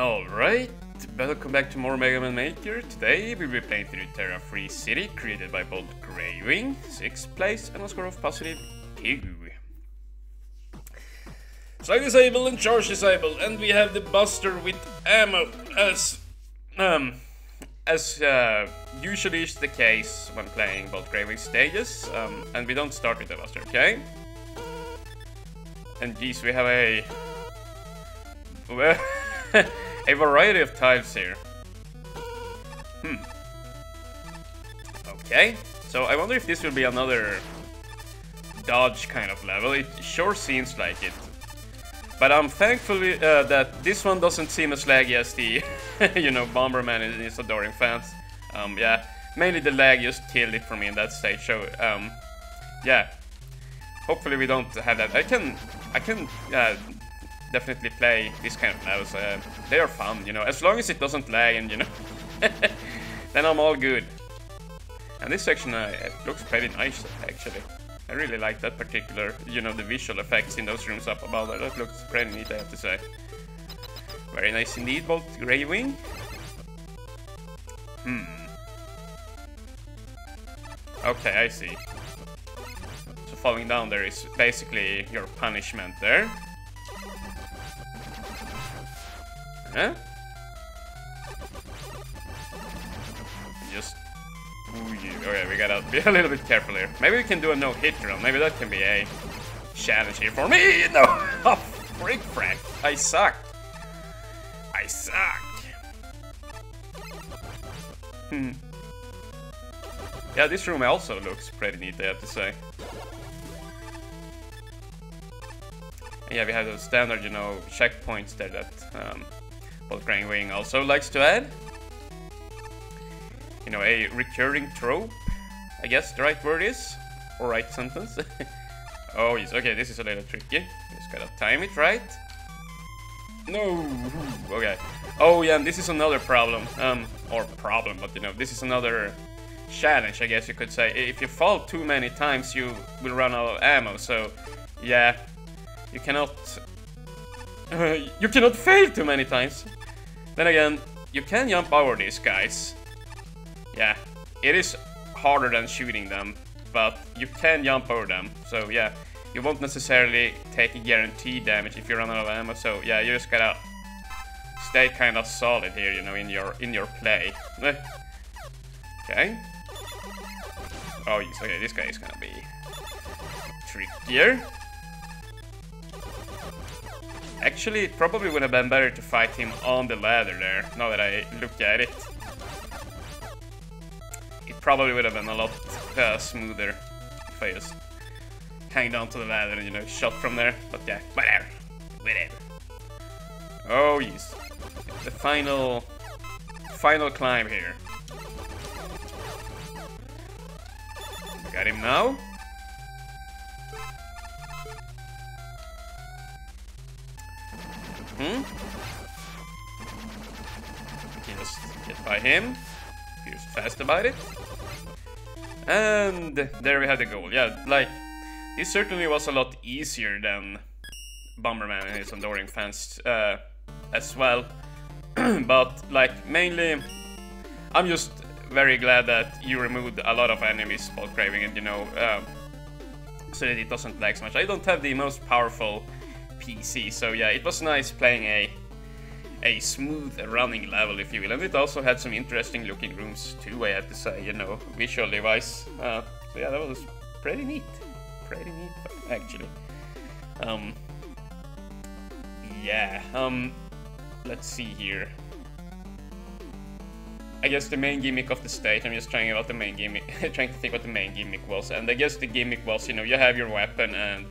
Alright, welcome back to more Mega Man Maker. Today we'll be playing through Terra Free City, created by BoltGreywing, 6th place and a score of positive 2. Slide disable and charge disable, and we have the buster with ammo, as usually is the case when playing BoltGreywing stages, and we don't start with the buster, okay? And geez, we have a... well, a variety of types here. Okay, so I wonder if this will be another dodge kind of level. It sure seems like it. But I'm thankful that this one doesn't seem as laggy as the, you know, Bomberman and his adoring fans. Yeah, mainly the lag just killed it for me in that stage, so, yeah. Hopefully we don't have that. I can definitely play this kind of levels. They are fun, you know, as long as it doesn't lag and, you know, then I'm all good. And this section it looks pretty nice, actually. I really like that particular, you know, the visual effects in those rooms up above. That looks pretty neat, I have to say. Very nice indeed, BoltGreywing. Okay, I see. So falling down there is basically your punishment there. Huh? Just... okay, we gotta be a little bit careful here. Maybe we can do a no-hit round. Maybe that can be a challenge here for me. No! Oh, freak frack. I suck. I suck. Yeah, this room also looks pretty neat, I have to say. Yeah, we have those standard, you know, checkpoints there that BoltGreywing also likes to add. You know, a recurring trope, I guess the right word is, or right sentence. Oh, yes, okay, this is a little tricky. Just gotta time it right. No, okay. Oh, yeah, and this is another problem, or problem, but you know, this is another challenge, I guess you could say. If you fall too many times, you will run out of ammo, so, yeah, you cannot fail too many times. Then again, you can jump over these guys. Yeah, it is harder than shooting them, but you can jump over them, so yeah, you won't necessarily take a guaranteed damage if you run out of ammo, so yeah, you just gotta stay kind of solid here, you know, in your play. Okay. Oh, yes, okay, this guy is gonna be trickier. Actually, it probably would have been better to fight him on the ladder there, now that I look at it. Probably would have been a lot smoother if I just hang down to the ladder and, you know, shot from there. But yeah, whatever. Whatever. Oh, yes. The final climb here. Got him now. Okay, let's get by him. He's fast about it. And there we have the goal. Yeah, like, this certainly was a lot easier than Bomberman and his adoring fans as well. But, like, mainly, I'm just very glad that you removed a lot of enemies, BoltGreywing, and, you know, so that it doesn't lag so much. I don't have the most powerful PC, so yeah, it was nice playing a smooth running level, if you will, and it also had some interesting looking rooms too, I have to say, you know, visually wise. So yeah, that was pretty neat, actually. Yeah, let's see here. I guess the main gimmick of the stage, I'm just trying to think what the main gimmick was, and I guess the gimmick was, you know, you have your weapon and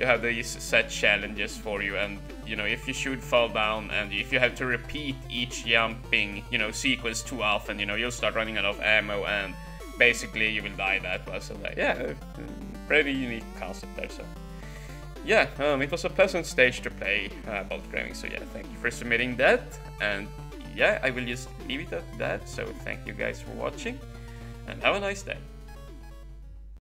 you have these set challenges for you, and you know, if you should fall down and if you have to repeat each jumping, you know, sequence too often, you know, you'll start running out of ammo and basically you will die that way. So like, yeah, pretty unique concept there. So yeah, it was a pleasant stage to play BoltGreywing, so yeah, thank you for submitting that, and yeah, I will just leave it at that. So thank you guys for watching and have a nice day.